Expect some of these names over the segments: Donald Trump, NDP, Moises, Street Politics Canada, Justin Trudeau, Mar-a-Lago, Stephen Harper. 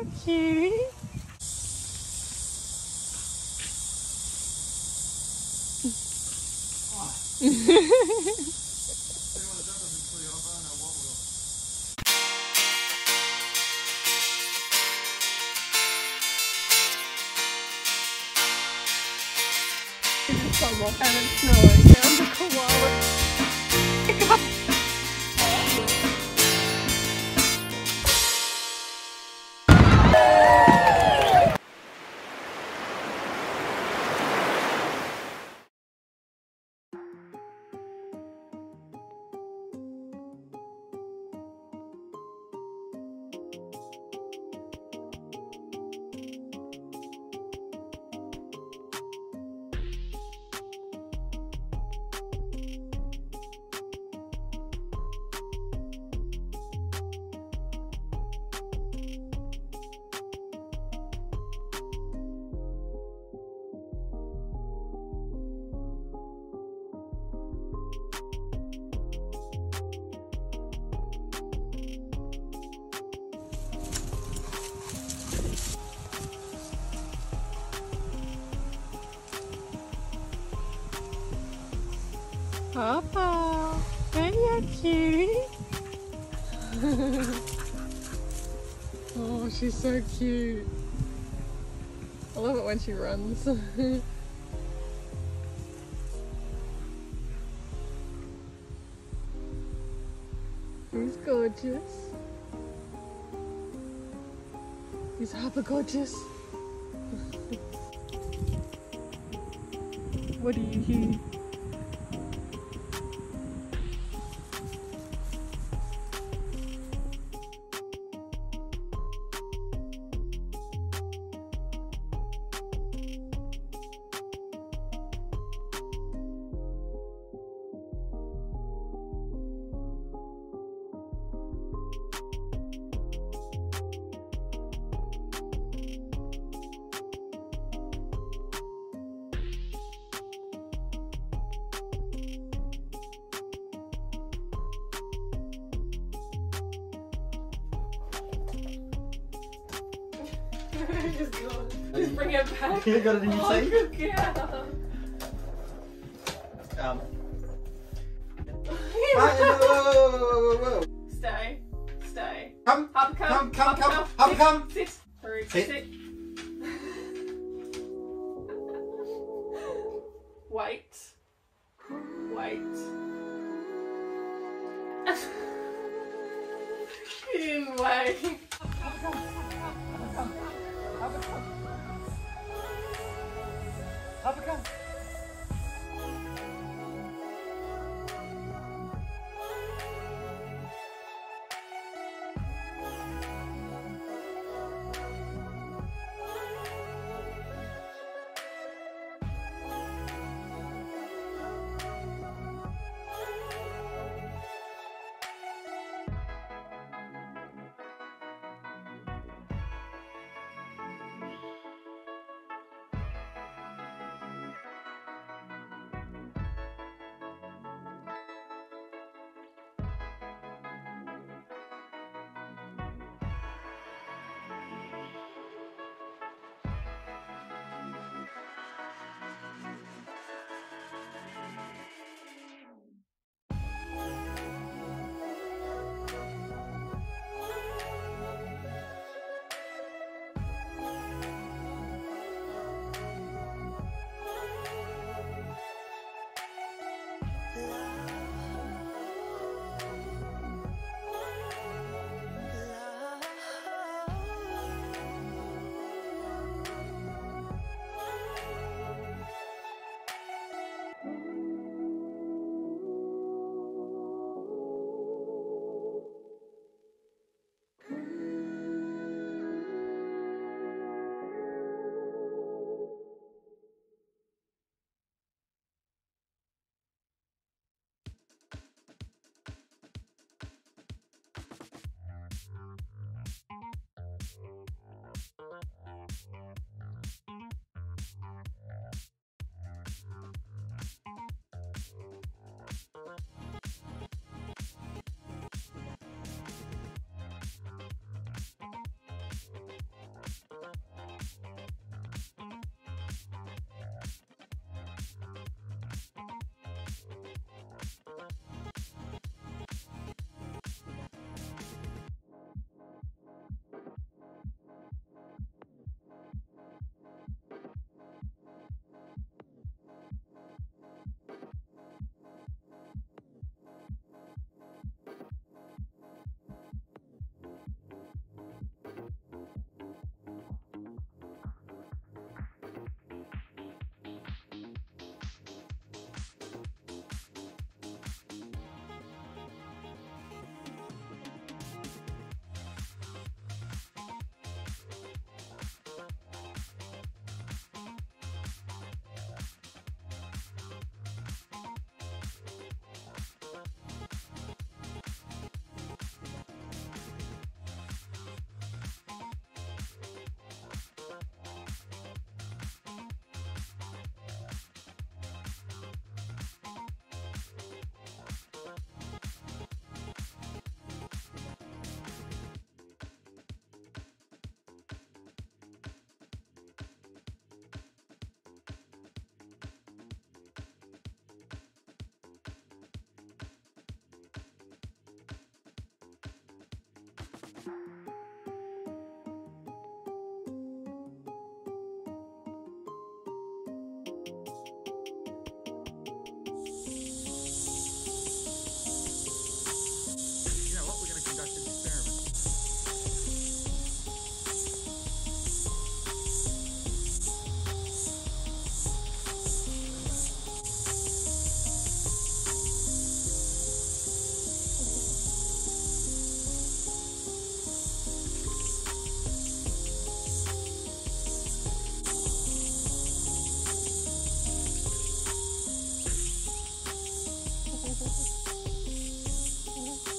Okay. And it's snowing. There's a koala. Papa, very cute. Oh, she's so cute. I love it when she runs. He's gorgeous. He's hyper gorgeous. What do you hear? Just go. Just bring it back. You got it in your teeth? Oh, yeah. Whoa. Stay. Come. Sit. Wait. Wait. Come.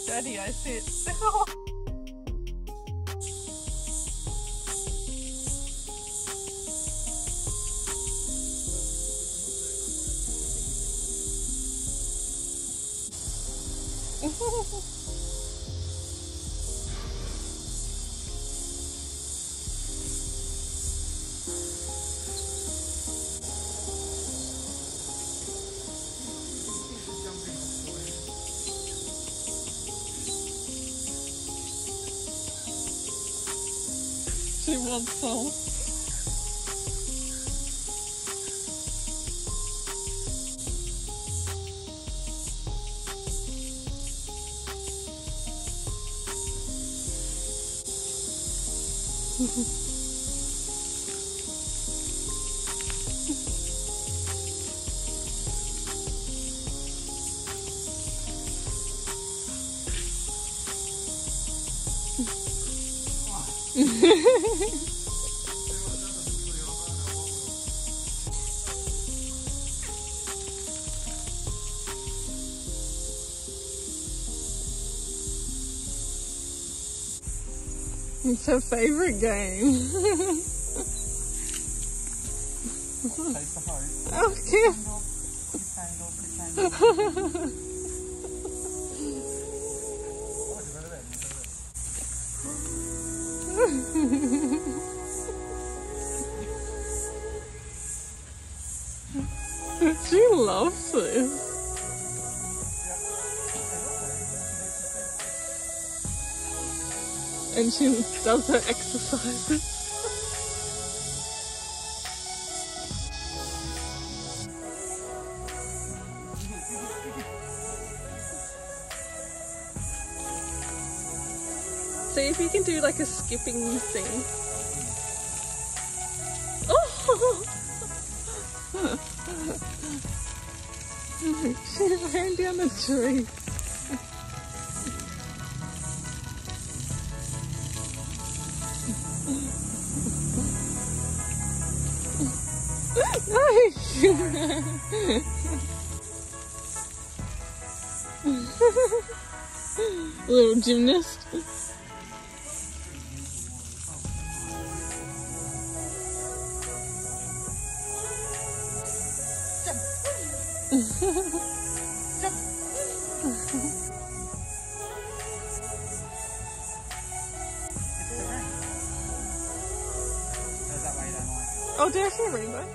Daddy, I see it still. She wants some. It's her favorite game. Oh, cute. She loves it. And she does her exercises. See if you can do like a skipping thing. Oh! She ran down the tree. Nice! Little gymnast. Oh, do I see a rainbow?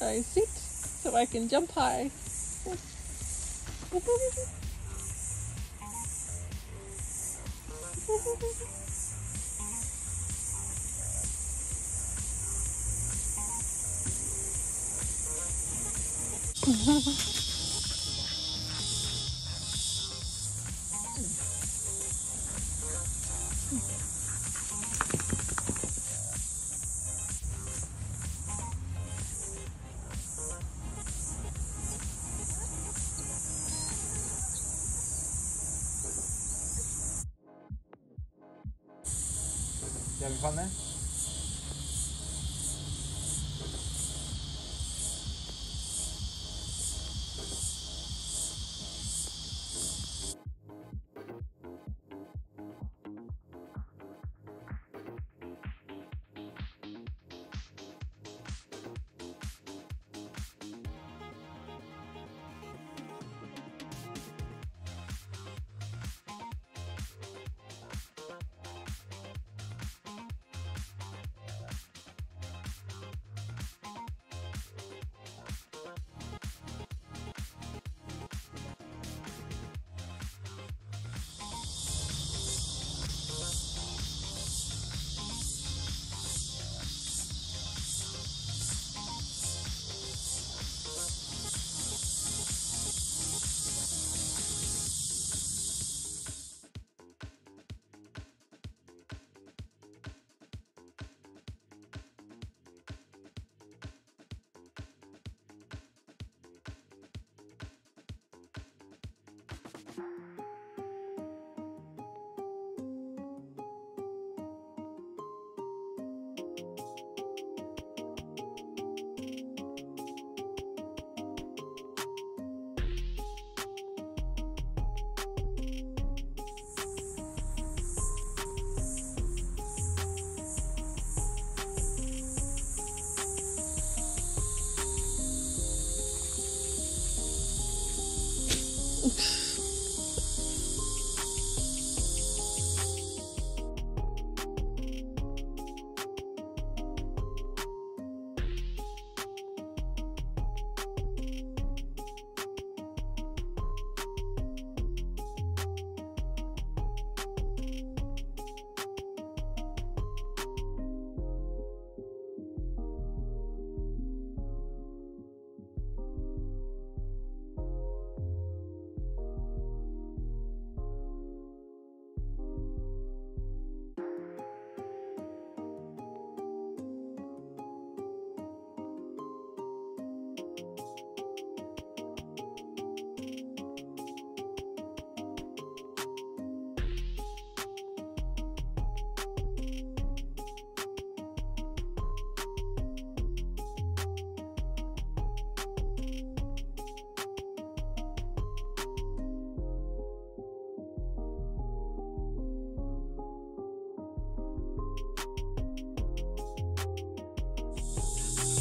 I sit so I can jump high. You having fun there?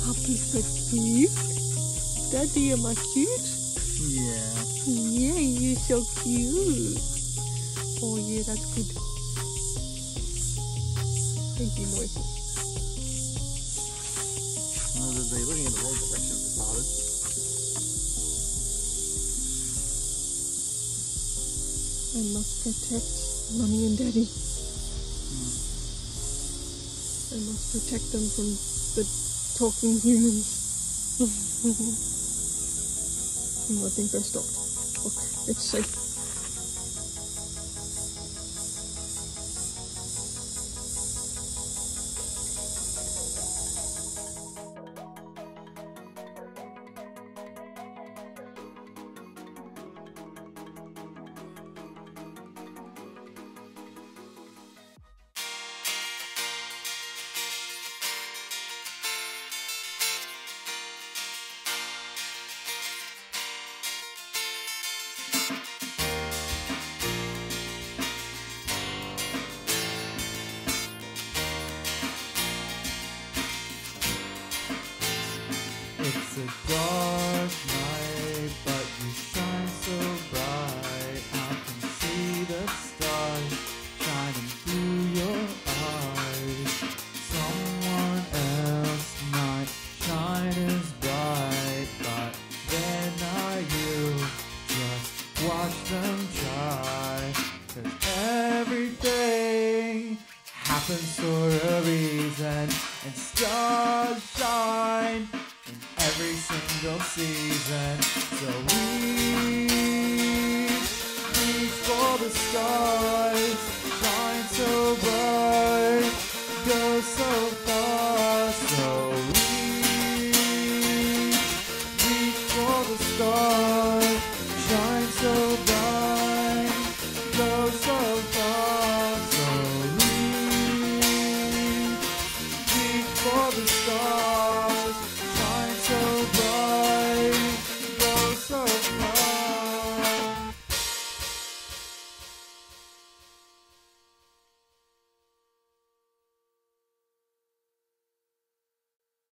Papi's so cute. Daddy, am I cute? Yeah. Yeah, you're so cute. Oh yeah, that's good. Thank you, Moises. They're looking in the wrong direction for starters. I must protect Mommy and Daddy. I must protect them from the talking humans. I think they stopped. Look, it's safe. It's a dark night, but you shine so bright. I can see the stars shining through your eyes. Someone else might shine as bright, but they're not you. Just watch them try, 'cause everything happens for a reason, and stars shine every single season. So reach for the stars, shine so bright, go so far. So reach for the stars, shine so bright, go so far. So reach for the stars.